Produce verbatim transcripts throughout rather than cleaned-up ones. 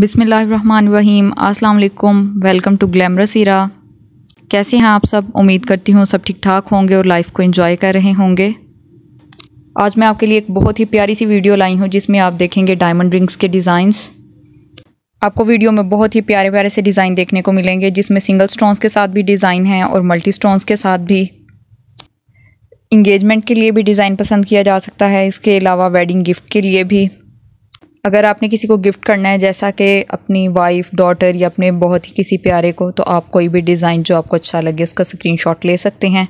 बिस्मिल्लाहिर्रहमानिर्रहीम, अस्सलाम वालेकुम। Welcome to glamorous era. कैसे हैं आप सब? उम्मीद करती हूँ सब ठीक ठाक होंगे और लाइफ को एंजॉय कर रहे होंगे। आज मैं आपके लिए एक बहुत ही प्यारी सी वीडियो लाई हूँ जिसमें आप देखेंगे डायमंड रिंग्स के डिज़ाइंस। आपको वीडियो में बहुत ही प्यारे प्यारे से डिज़ाइन देखने को मिलेंगे जिसमें सिंगल स्टोन्स के साथ भी डिज़ाइन हैं और मल्टी स्टोन्स के साथ भी। इंगेजमेंट के लिए भी डिज़ाइन पसंद किया जा सकता है, इसके अलावा वेडिंग गिफ्ट के लिए भी। अगर आपने किसी को गिफ्ट करना है जैसा कि अपनी वाइफ, डॉटर या अपने बहुत ही किसी प्यारे को, तो आप कोई भी डिज़ाइन जो आपको अच्छा लगे उसका स्क्रीनशॉट ले सकते हैं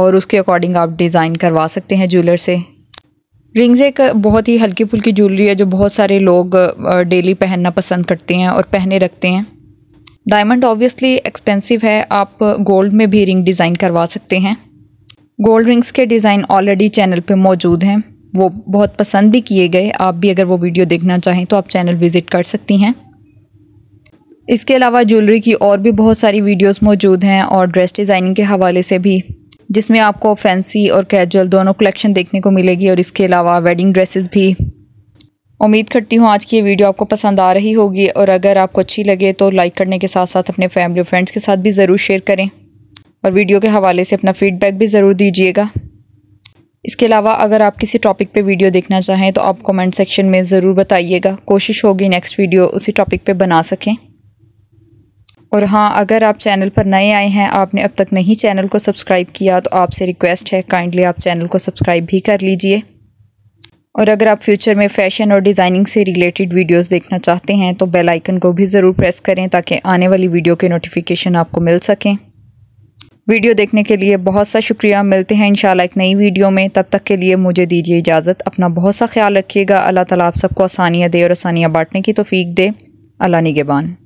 और उसके अकॉर्डिंग आप डिज़ाइन करवा सकते हैं ज्वेलर से। रिंग्स एक बहुत ही हल्की फुल्की ज्वेलरी है जो बहुत सारे लोग डेली पहनना पसंद करते हैं और पहने रखते हैं। डायमंड ऑब्वियसली एक्सपेंसिव है, आप गोल्ड में भी रिंग डिज़ाइन करवा सकते हैं। गोल्ड रिंग्स के डिज़ाइन ऑलरेडी चैनल पे मौजूद हैं, वो बहुत पसंद भी किए गए। आप भी अगर वो वीडियो देखना चाहें तो आप चैनल विज़िट कर सकती हैं। इसके अलावा ज्वेलरी की और भी बहुत सारी वीडियोस मौजूद हैं और ड्रेस डिज़ाइनिंग के हवाले से भी, जिसमें आपको फैंसी और कैजुअल दोनों कलेक्शन देखने को मिलेगी और इसके अलावा वेडिंग ड्रेसेस भी। उम्मीद करती हूँ आज की ये वीडियो आपको पसंद आ रही होगी और अगर आपको अच्छी लगे तो लाइक करने के साथ साथ अपने फैमिली और फ्रेंड्स के साथ भी ज़रूर शेयर करें और वीडियो के हवाले से अपना फ़ीडबैक भी ज़रूर दीजिएगा। इसके अलावा अगर आप किसी टॉपिक पे वीडियो देखना चाहें तो आप कमेंट सेक्शन में ज़रूर बताइएगा, कोशिश होगी नेक्स्ट वीडियो उसी टॉपिक पे बना सकें। और हाँ, अगर आप चैनल पर नए आए हैं, आपने अब तक नहीं चैनल को सब्सक्राइब किया, तो आपसे रिक्वेस्ट है काइंडली आप चैनल को सब्सक्राइब भी कर लीजिए। और अगर आप फ्यूचर में फ़ैशन और डिज़ाइनिंग से रिलेटेड वीडियोस देखना चाहते हैं तो बेल आइकन को भी ज़रूर प्रेस करें ताकि आने वाली वीडियो के नोटिफिकेशन आपको मिल सकें। वीडियो देखने के लिए बहुत सा शुक्रिया। मिलते हैं इंशाल्लाह एक नई वीडियो में। तब तक के लिए मुझे दीजिए इजाज़त। अपना बहुत सा ख्याल रखिएगा। अल्लाह ताला आप सबको आसानियाँ दे और आसानियाँ बांटने की तौफीक दे। अल्लाह निगहबान।